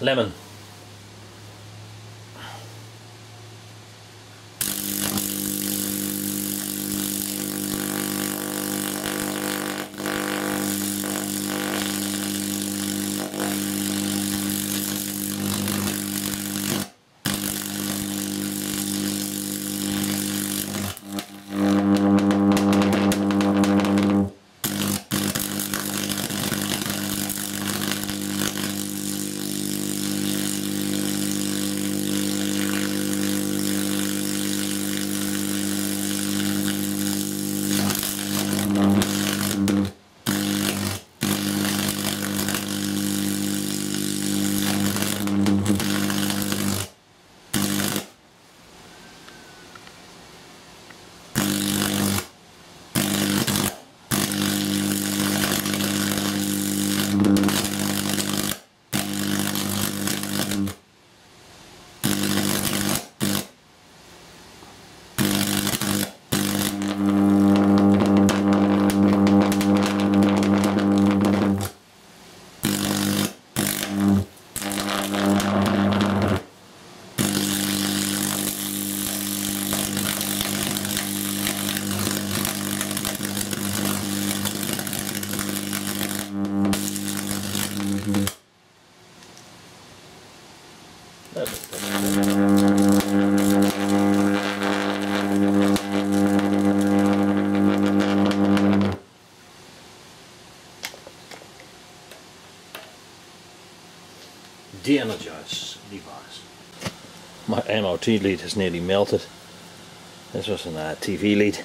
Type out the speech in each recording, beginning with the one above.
Lemon. De-energize device. My MOT lead has nearly melted. This was an TV lead.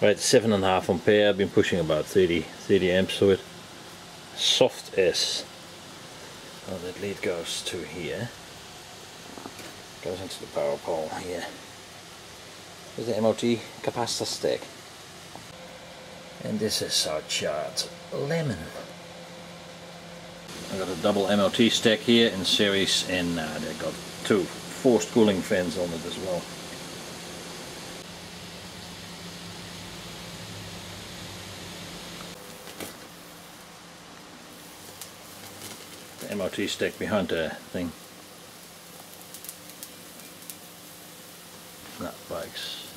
Right, 7.5 ampere. I've been pushing about 30 amps to it. Soft S. Well, that lead goes to here. Goes into the power pole here. There's the MOT capacitor stack. And this is our charged lemon. I've got a double MOT stack here in series, and they've got two forced cooling fans on it as well. The MOT stack behind the thing. Nut bikes.